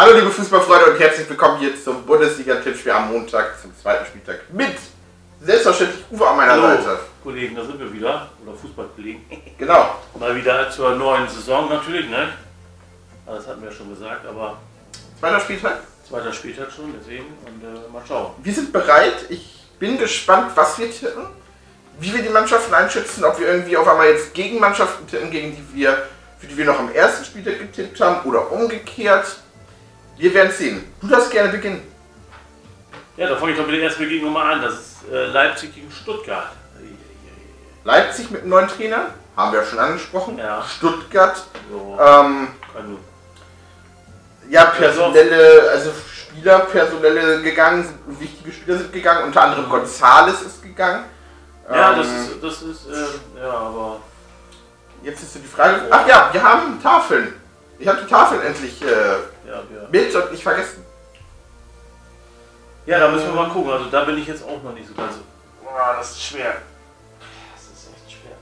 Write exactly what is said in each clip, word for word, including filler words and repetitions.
Hallo liebe Fußballfreunde und herzlich willkommen hier zum Bundesliga-Tippspiel am Montag zum zweiten Spieltag mit selbstverständlich Uwe an meiner Hallo, Seite. Kollegen, da sind wir wieder, oder Fußballkollegen. Genau. Mal wieder zur neuen Saison natürlich, ne? Das hatten wir schon gesagt, aber... Zweiter Spieltag? Zweiter Spieltag schon, deswegen. Und äh, mal schauen. Wir sind bereit. Ich bin gespannt, was wir tippen, wie wir die Mannschaften einschätzen, ob wir irgendwie auf einmal jetzt gegen Mannschaften tippen, gegen die wir, für die wir noch am ersten Spieltag getippt haben oder umgekehrt. Wir werden sehen. Du darfst gerne beginnen. Ja, da fange ich doch mit der ersten Begegnung mal an. Das ist äh, Leipzig gegen Stuttgart. Leipzig mit einem neuen Trainer, haben wir ja schon angesprochen. Ja. Stuttgart. So. Ähm, ja, personelle, also Spieler, personelle gegangen, sind, wichtige Spieler sind gegangen. Unter anderem mhm. Gonzalez ist gegangen. Ja, ähm, das ist, das ist, äh, ja, aber... Jetzt ist so die Frage... Ach ja, wir haben Tafeln. Ich habe die Tafeln endlich... Äh, Ja, ja. Bild und nicht vergessen. Ja, da müssen wir mal gucken. Also da bin ich jetzt auch noch nicht so ganz so. Oh, das ist schwer. Das ist echt schwer.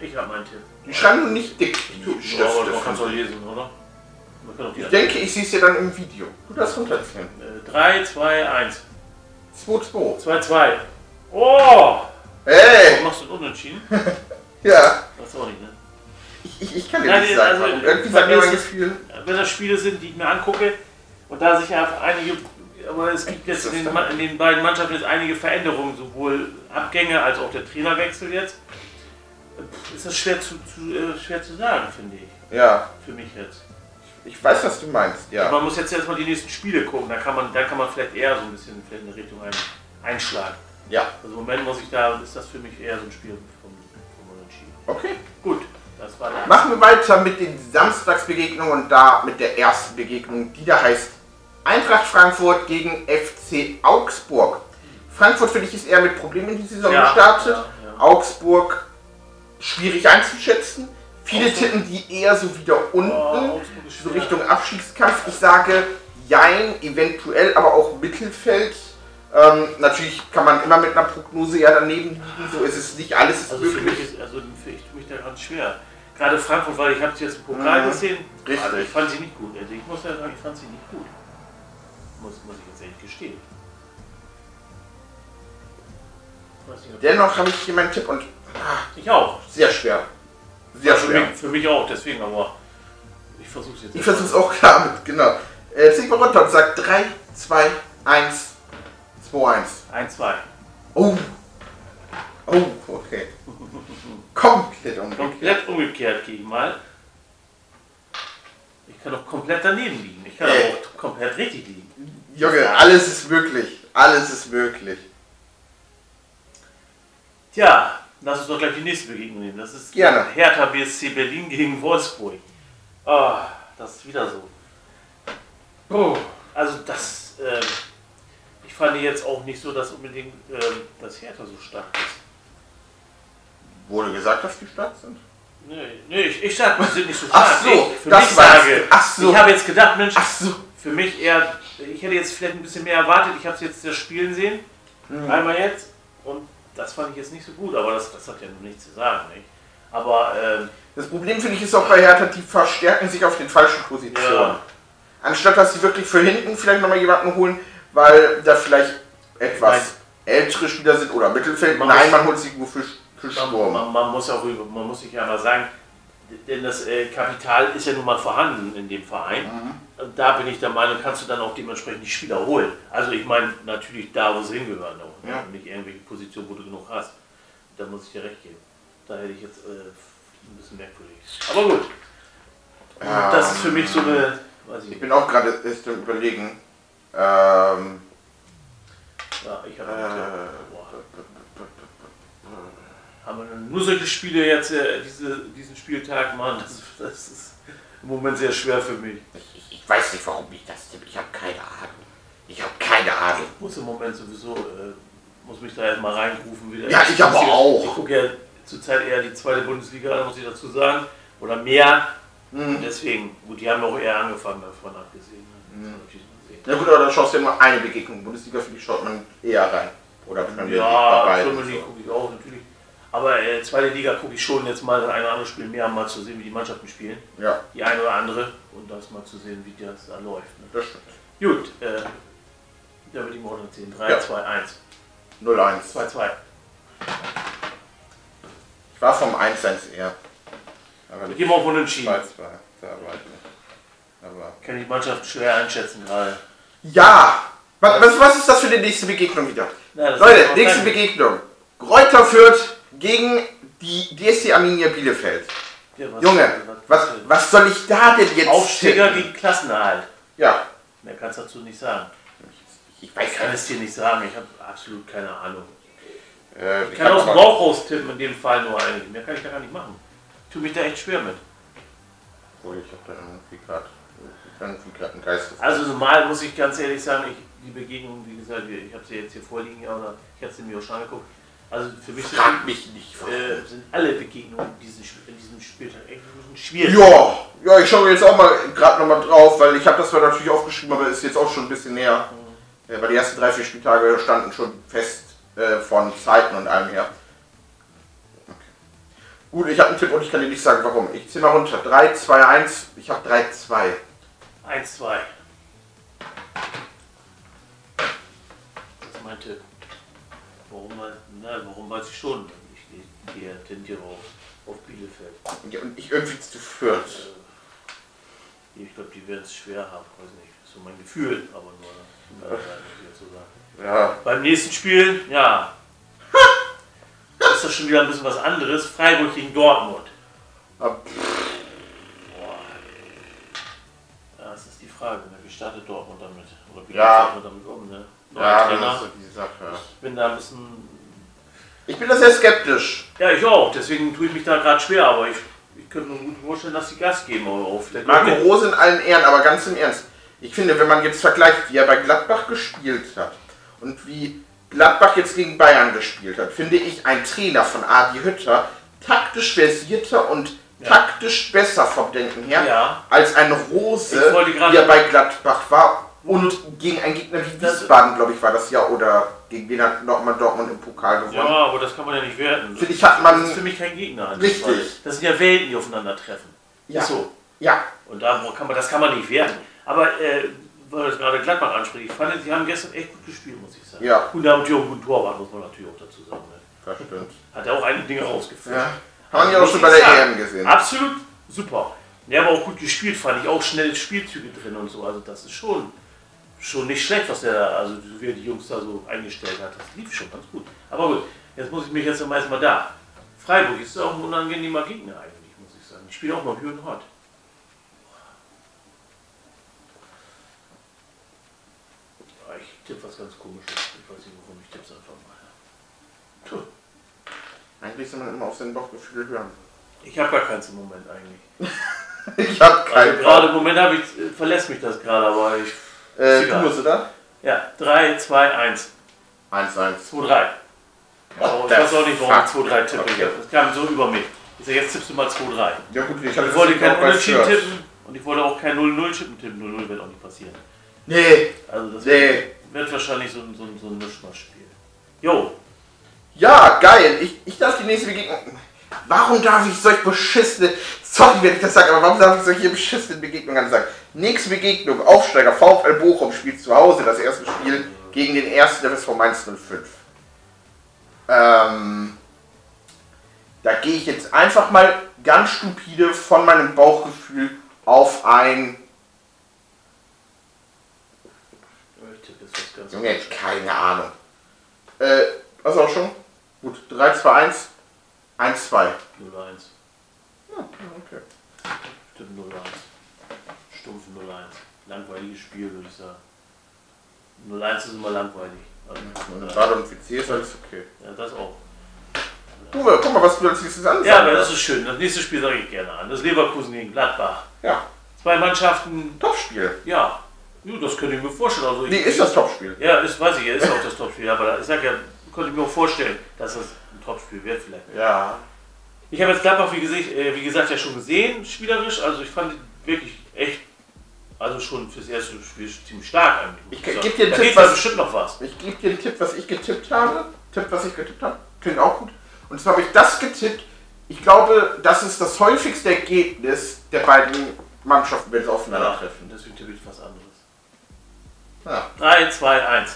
Ich habe meinen Tipp. Die schreiben nicht dick. Du ja, aber man kann es auch lesen, oder? Man kann auch die ich denke, ich sehe es dir dann im Video. Du darfst runterziehen. drei, zwei, eins. zwei, zwei. zwei, zwei. Oh! Hey! Du machst du unentschieden? Ja. Das auch nicht, ne? Ich, ich kann dir Nein, nicht sagen, also, irgendwie sagt mir mein Gefühl. Wenn das Spiele sind, die ich mir angucke, und da sich ja einige, aber es gibt jetzt in den, in den beiden Mannschaften jetzt einige Veränderungen, sowohl Abgänge als auch der Trainerwechsel jetzt, ist das schwer zu, zu, äh, schwer zu sagen, finde ich. Ja. Für mich jetzt. Ich weiß, was du meinst, ja. Und man muss jetzt erstmal die nächsten Spiele gucken, da kann man, da kann man vielleicht eher so ein bisschen in eine Richtung ein, einschlagen. Ja. Also im Moment muss ich da, ist das für mich eher so ein Spiel vom, vom Unentschieden. Okay. Gut. Das war das. Machen wir weiter mit den Samstagsbegegnungen und da mit der ersten Begegnung, die da heißt Eintracht Frankfurt gegen F C Augsburg. Frankfurt, finde ich, ist eher mit Problemen in die Saison ja, gestartet. Ja, ja. Augsburg schwierig einzuschätzen. Viele Augsburg. tippen die eher so wieder unten, oh, so Richtung Abstiegskampf. Ich sage jein, eventuell, aber auch Mittelfeld. Ähm, natürlich kann man immer mit einer Prognose ja daneben liegen, so ist es nicht, alles ist also möglich. Für mich ist, also ich tue mich da ganz schwer. Gerade Frankfurt, weil ich habe sie jetzt im Pokal mhm. gesehen, Richtig. Also ich fand sie nicht gut. Also ich muss ja sagen, ich fand sie nicht gut. Muss, muss ich jetzt ehrlich gestehen. Nicht, Dennoch habe ich hier meinen Tipp und... Ach, ich auch. Sehr schwer. Sehr also schwer. Für mich, für mich auch, deswegen, aber ich versuche es jetzt. Ich versuche es auch klar mit, genau. Äh, Sigmar Rottop sagt drei, zwei, eins. zwei, eins. eins, zwei. Oh. Oh, okay. Komplett umgekehrt. Komplett umgekehrt gegen mal. Ich kann doch komplett daneben liegen. Ich kann äh. auch komplett richtig liegen. Junge, alles ist möglich. Alles ist möglich. Tja, lass uns doch gleich die nächste Begegnung nehmen. Das ist Gerne. Hertha B S C Berlin gegen Wolfsburg. Oh, das ist wieder so. Oh. Also das... Ähm, Ich fand jetzt auch nicht so, dass unbedingt äh, das Hertha so stark ist. Wurde gesagt, dass die stark sind? Nee, nee ich, ich sag, die sind nicht so stark. Ach so, ich, für das mich sage, Ach so. Ich habe jetzt gedacht, Mensch, Ach so. für mich eher, ich hätte jetzt vielleicht ein bisschen mehr erwartet. Ich habe es jetzt das Spielen sehen, mhm. einmal jetzt, und das fand ich jetzt nicht so gut, aber das, das hat ja nur nichts zu sagen. Nicht? Aber ähm, das Problem, finde ich, ist auch bei Hertha, die verstärken sich auf den falschen Positionen. Ja. Anstatt, dass sie wirklich für hinten vielleicht nochmal jemanden holen, weil da vielleicht etwas Nein. ältere Spieler sind oder Mittelfeld. Man Nein, muss, man holt sich nur für, für Sturm. Man, man, muss auch, man muss sich ja mal sagen, denn das äh, Kapital ist ja nun mal vorhanden in dem Verein. Mhm. Und da bin ich der Meinung, kannst du dann auch dementsprechend die Spieler holen. Also ich meine natürlich da, wo sie hingehören auch. Ja. Nicht irgendwelche Positionen, wo du genug hast. Da muss ich dir recht geben. Da hätte ich jetzt äh, ein bisschen merkwürdig. Aber gut. Ähm, das ist für mich so eine... Weiß ich, ich bin auch gerade überlegen... Ähm, ja, ich habe äh, haben wir nur solche Spiele jetzt äh, diese, diesen Spieltag, Mann, das, das ist im Moment sehr schwer für mich. Ich, ich weiß nicht, warum ich das tippe. Ich habe keine Ahnung. Ich habe keine Ahnung. Ich muss im Moment sowieso, äh, muss mich da erstmal reinrufen wieder. Ja, ich, ich aber auch. Ich gucke ja zurzeit eher die zweite Bundesliga, muss ich dazu sagen. Oder mehr. Mhm. Deswegen, gut, die haben auch eher angefangen davon abgesehen. Ne? Mhm. Na ja gut, aber dann schaust du ja immer eine Begegnung. Bundesliga, für die schaut man eher rein. Oder ja, Premier League gucke ich auch natürlich. Aber äh, zweite Liga gucke ich schon jetzt mal das eine oder andere Spiel mehr, um mal zu sehen, wie die Mannschaften spielen. Ja. Die eine oder andere. Und das mal zu sehen, wie das da läuft. Ne? Das stimmt. Gut. Äh, da würde ich mal ziehen. drei, ja. zwei, eins. null eins. zwei zwei. Ich war vom eins eins eher. Aber ich gehe mal auf Unentschieden. zwei zwei. Da war ich nicht. Aber kann die Mannschaft schwer einschätzen gerade. Ja! Was, was ist das für die nächste Begegnung wieder? Ja, Leute, nächste Begegnung. Greuther Fürth gegen die D S C Arminia Bielefeld. Ja, was, Junge, was, was soll ich da denn jetzt? Aufsteiger tippen? Gegen Klassenerhalt. Ja. Mehr kannst du dazu nicht sagen. Ich, ich, weiß ich kann es dir nicht sagen, ich habe absolut keine Ahnung. Äh, ich, ich kann aus dem Bauch raus tippen in dem Fall nur eigentlich. Mehr kann ich da gar nicht machen. Ich tue mich da echt schwer mit. Obwohl, ich habe da irgendwie gerade einen Geist. Also normal muss ich ganz ehrlich sagen, ich, die Begegnung, wie gesagt, ich habe sie jetzt hier vorliegen, aber ich habe sie mir auch schon angeguckt. Also für mich, sind, mich nicht, äh, sind alle Begegnungen in diesem, in diesem Spieltag echt ein bisschen schwierig. Ja, ja, ich schaue jetzt auch mal gerade nochmal drauf, weil ich habe das mal natürlich aufgeschrieben, aber ist jetzt auch schon ein bisschen näher. Mhm. Äh, weil die ersten drei, vier Spieltage standen schon fest äh, von Zeiten und allem her. Okay. Gut, ich habe einen Tipp und ich kann dir nicht sagen, warum. Ich ziehe mal runter. drei, zwei, eins. Ich habe drei zwei. eins zwei. Das ist mein Tipp. Warum, nein, warum weiß ich schon? Ich gehe tendiere auf, auf Bielefeld. Ja, und ich irgendwie zu Fürth. Äh, ich glaube, die werden es schwer haben, weiß nicht. So mein Gefühl, aber nur ne? Ja. Ja. Beim nächsten Spiel, ja. Das ist doch schon wieder ein bisschen was anderes. Freiburg gegen Dortmund. Ab. Boah. Ja, das ist die Frage. Ne? Wie startet Dortmund damit? Oder wie ja. geht Dortmund damit um? Ne? Ja, das ist die Sache. Ich bin da ein bisschen. Ich bin da sehr skeptisch. Ja, ich auch. Deswegen tue ich mich da gerade schwer. Aber ich, ich könnte mir gut vorstellen, dass die Gas geben. Auf der Marco Rose in allen Ehren, aber ganz im Ernst. Ich finde, wenn man jetzt vergleicht, wie er bei Gladbach gespielt hat und wie Gladbach jetzt gegen Bayern gespielt hat, finde ich ein Trainer von Adi Hütter taktisch versierter und ja. taktisch besser vom Denken her ja. als ein Rose, der bei Gladbach war. Und gegen einen Gegner wie Wiesbaden, glaube ich, war das ja, oder gegen den hat nochmal Dortmund im Pokal gewonnen. Ja, aber das kann man ja nicht werten. Finde ich, hat man das ist für mich kein Gegner. Richtig. Fall. Das sind ja Welten, die aufeinandertreffen. Ja. Ist so. Ja. Und da kann man, das kann man nicht werten. Aber, äh, weil das gerade Gladbach anspricht, ich fand, sie haben gestern echt gut gespielt, muss ich sagen. Ja. Und da haben die auch einen guten Torwart, muss man natürlich auch dazu sagen. Ne? Das stimmt. Hat er auch einige Dinge rausgeführt. Ja. Haben die auch schon bei der E M gesehen. Absolut super. Der war auch gut gespielt, fand ich. Auch schnelle Spielzüge drin und so. Also, das ist schon. Schon nicht schlecht, was der da, also wie er die Jungs da so eingestellt hat. Das lief schon ganz gut. Aber gut, jetzt muss ich mich jetzt erstmal da. Freiburg ist auch ein unangenehmer Gegner eigentlich, muss ich sagen. Ich spiele auch mal Hü und Hot. Ja, ich tippe was ganz Komisches. Ich weiß nicht, warum ich tippe es einfach mal. Tuh. Eigentlich soll man immer auf sein Bauchgefühl hören. Ich habe gar keins im Moment eigentlich. Ich habe keinen. Also gerade im Moment habe ich, verlässt mich das gerade, aber ich. Äh, du musst, oder? Ja, drei, zwei, eins. eins eins. zwei drei. Oh, ich weiß auch nicht, warum ich zwei drei tippe. Okay. Das kam so über mich. Ich sage, jetzt tippst du mal zwei drei. Ja, gut, ich, ich wollte kein Unentschieden tippen und ich wollte auch kein null null tippen. null null wird auch nicht passieren. Nee. Also, das nee. Wird, wird wahrscheinlich so, so, so ein Mischmaschspiel. Jo. Ja, geil. Ich, ich darf die nächste Begegnung. Warum darf ich solch beschissene. Sorry, wenn ich das sage, aber warum darf ich solche beschissenen Begegnungen sagen? Nächste Begegnung, Aufsteiger, VfL Bochum spielt zu Hause das erste Spiel gegen den ersten F S V Mainz null fünf. Ähm, da gehe ich jetzt einfach mal ganz stupide von meinem Bauchgefühl auf ein. Junge, keine Ahnung. Äh, was auch schon? Gut, drei zwei eins. eins zwei. null eins. Ja, okay. Stimmt, null eins. Stumpf null eins. Langweiliges Spiel, würde ich sagen. null eins ist immer langweilig. Gerade und P C ist alles okay. Ja, das auch. Ja. Uwe, guck mal, was du als nächstes ansagst. Ja, aber das ist schön. Das nächste Spiel sage ich gerne an. Das Leverkusen gegen Gladbach. Ja. Zwei Mannschaften. Topspiel. Ja. Ja, das könnte ich mir vorstellen. Also ich, nee, ist das Topspiel. Ja, ist, weiß ich, ist auch das Topspiel. Aber ich sag ja, könnte ich mir auch vorstellen, dass das ein Topspiel wird vielleicht. Ja. Ich habe jetzt Gladbach, wie gesagt, wie gesagt, ja schon gesehen, spielerisch. Also ich fand wirklich echt. Also schon fürs erste Spiel ziemlich stark eigentlich. Ich gebe dir einen Tipp, was, bestimmt noch was. Ich gebe dir einen Tipp, was ich getippt habe. Tipp, was ich getippt habe. Klingt auch gut. Und zwar habe ich das getippt. Ich glaube, das ist das häufigste Ergebnis der beiden Mannschaften, wenn sie aufeinandertreffen. Deswegen tippe ich was anderes. Ja. drei, zwei, eins.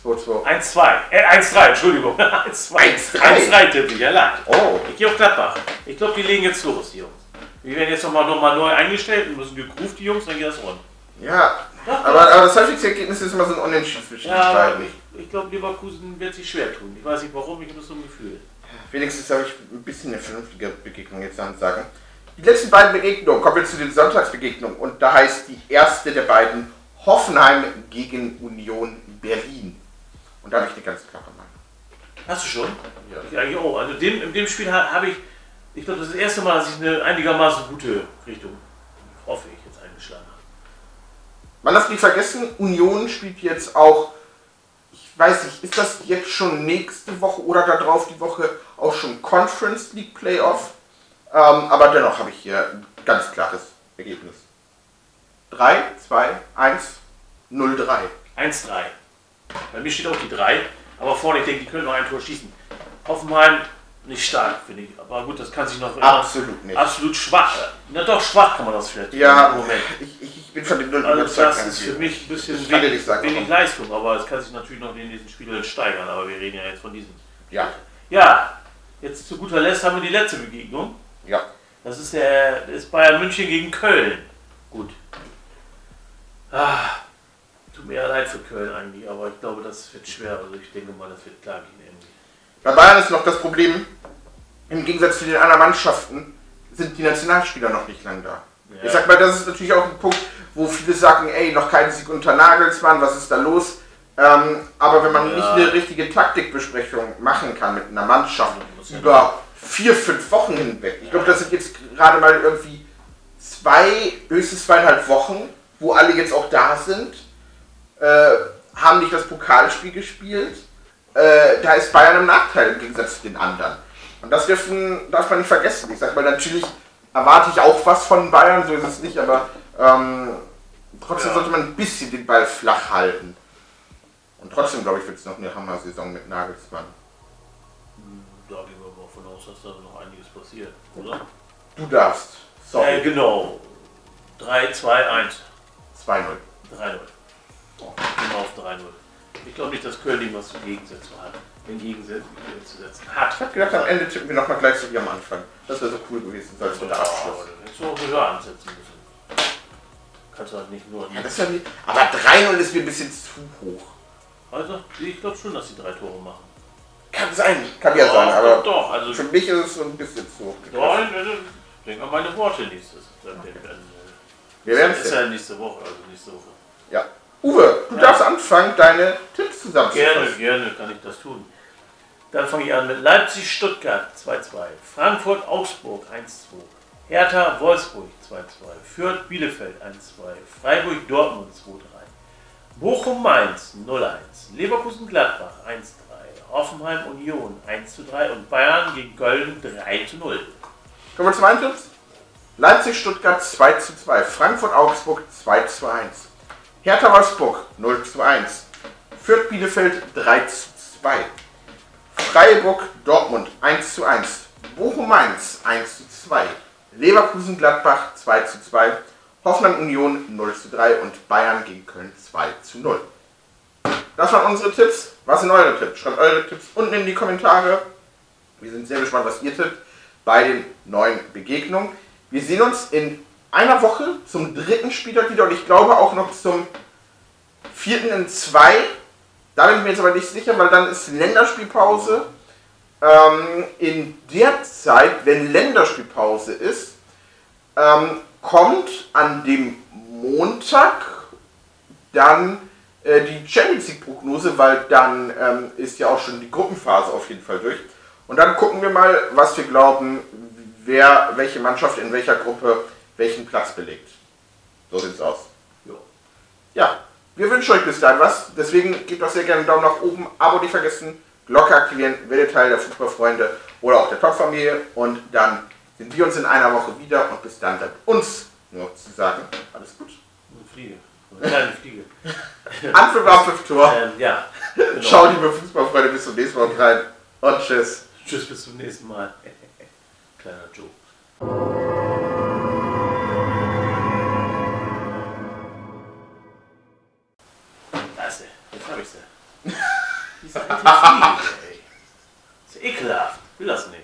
zwei, zwei. eins, zwei. Äh, eins, drei, Entschuldigung. eins, zwei. eins, drei tippe ich, allein. Oh. Ich gehe auf Gladbach. Ich glaube, die legen jetzt los, die Jungs. Die werden jetzt nochmal noch mal neu eingestellt und müssen gegroovt, die Jungs, dann geht das rund. Ja, Doch, aber, aber das häufigste Ergebnis ist immer so ein Unentschieden zwischen den beiden. Ich, ich glaube, Leverkusen wird sich schwer tun. Ich weiß nicht warum, ich habe so ein Gefühl. Wenigstens habe ich ein bisschen eine vernünftige Begegnung jetzt an sagen. Die letzten beiden Begegnungen, kommen wir zu den Sonntagsbegegnungen. Und da heißt die erste der beiden Hoffenheim gegen Union Berlin. Und da habe ich eine ganz klare Meinung. Hast du schon? Ja. Ich eigentlich auch. Also dem, in dem Spiel habe ich, ich glaube, das ist das erste Mal, dass ich eine einigermaßen gute Richtung, hoffe ich, jetzt eingeschlagen habe. Man darf nicht vergessen, Union spielt jetzt auch, ich weiß nicht, ist das jetzt schon nächste Woche oder darauf die Woche auch schon Conference League Playoff? Ähm, aber dennoch habe ich hier ein ganz klares Ergebnis. drei, zwei, eins, null, drei. eins, drei. Bei mir steht auch die drei, aber vorne, ich denke, die können noch ein Tor schießen. Hoffenheim nicht stark, finde ich. Aber gut, das kann sich noch... Absolut nicht. Absolut schwach. Na doch, schwach kann man das vielleicht. Ja, im Moment. Ich, ich, ich bin von den Null überzeugt. Also das ist für mich ein bisschen wenig, sagen, wenig Leistung, aber es kann sich natürlich noch in diesen Spielern steigern. Aber wir reden ja jetzt von diesen. Ja. Ja, jetzt zu guter Letzt haben wir die letzte Begegnung. Ja. Das ist, der, ist Bayern München gegen Köln. Gut. Ah, tut mir leid für Köln eigentlich, aber ich glaube, das wird schwer. Also ich denke mal, das wird klar gehen irgendwie. Bei Bayern ist noch das Problem, im Gegensatz zu den anderen Mannschaften sind die Nationalspieler noch nicht lang da. Ja. Ich sag mal, das ist natürlich auch ein Punkt, wo viele sagen, ey, noch kein Sieg unter Nagelsmann, was ist da los? Ähm, aber wenn man ja. nicht eine richtige Taktikbesprechung machen kann mit einer Mannschaft über ja vier, fünf Wochen hinweg. Ich glaube, das sind jetzt gerade mal irgendwie zwei, höchstens zweieinhalb Wochen, wo alle jetzt auch da sind, äh, haben nicht das Pokalspiel gespielt. Äh, da ist Bayern im Nachteil im Gegensatz zu den anderen. Und das dürfen, darf man nicht vergessen. Ich sag mal, natürlich erwarte ich auch was von Bayern, so ist es nicht, aber ähm, trotzdem ja. sollte man ein bisschen den Ball flach halten. Und trotzdem, glaube ich, wird es noch eine Hammer-Saison mit Nagelsmann. Da gehen wir aber auch von aus, dass da noch einiges passiert, oder? Du darfst. Sorry. Äh, genau. drei, zwei, eins. zwei null. drei null. Oh, ich bin auf drei null. Ich glaube nicht, dass Köln irgendwas zum Gegensetzen hat. Den Gegensetzen hat. Ich habe gedacht, am Ende tippen wir nochmal gleich so wie am Anfang. Das wäre so cool gewesen, so als so der Abschluss. So höher ansetzen müssen. Kannst du halt nicht nur... Ja, das ja nicht. Aber drei null ist mir ein bisschen zu hoch. Also, ich glaube schon, dass die drei Tore machen. Kann sein, kann ja, ja sein, aber doch, also für mich ist es so ein bisschen zu hoch. Nein, denk an meine Worte nächstes. Dann okay. dann, äh, wir werden es ja nächste Woche, also nächste Woche. Ja. Uwe, du ja. darfst anfangen, deine Tipps zusammenzufassen. Gerne, gerne kann ich das tun. Dann fange ich an mit Leipzig-Stuttgart zwei zwei, Frankfurt-Augsburg eins zwei, Hertha-Wolfsburg zwei zwei, Fürth-Bielefeld eins zwei, Freiburg-Dortmund zwei drei, Bochum-Mainz null eins, Leverkusen-Gladbach eins drei, Hoffenheim-Union eins zu drei und Bayern gegen Köln drei zu null. Kommen wir zu meinen Tipps? Leipzig-Stuttgart zwei zu zwei, Frankfurt-Augsburg zwei zu eins. Hertha Wolfsburg null zu eins, Fürth Bielefeld drei zu zwei, Freiburg Dortmund eins zu eins, Bochum Mainz eins zu zwei, Leverkusen Gladbach zwei zu zwei, Hoffenheim Union null zu drei und Bayern gegen Köln zwei zu null. Das waren unsere Tipps. Was sind eure Tipps? Schreibt eure Tipps unten in die Kommentare. Wir sind sehr gespannt, was ihr tippt bei den neuen Begegnungen. Wir sehen uns in einer Woche zum dritten Spieltag wieder und ich glaube auch noch zum vierten in zwei. Da bin ich mir jetzt aber nicht sicher, weil dann ist Länderspielpause. Ähm, in der Zeit, wenn Länderspielpause ist, ähm, kommt an dem Montag dann äh, die Champions League Prognose, weil dann ähm, ist ja auch schon die Gruppenphase auf jeden Fall durch. Und dann gucken wir mal, was wir glauben, wer welche Mannschaft in welcher Gruppe welchen Platz belegt. So sieht's aus. Jo. Ja, wir wünschen euch bis dahin was. Deswegen gebt doch sehr gerne einen Daumen nach oben, Abo nicht vergessen, Glocke aktivieren, werdet Teil der Fußballfreunde oder auch der Topfamilie. Und dann sind wir uns in einer Woche wieder und bis dann bleibt uns nur zu sagen, alles gut. Eine Fliege. Eine kleine Fliege. Anpfiff, Anpfiff, Tor. Ähm, ja. Genau. Ciao, liebe Fußballfreunde, bis zum nächsten Mal rein und tschüss. Tschüss, bis zum nächsten Mal. Kleiner Joe. Das ist ekelhaft. Wir lassen den.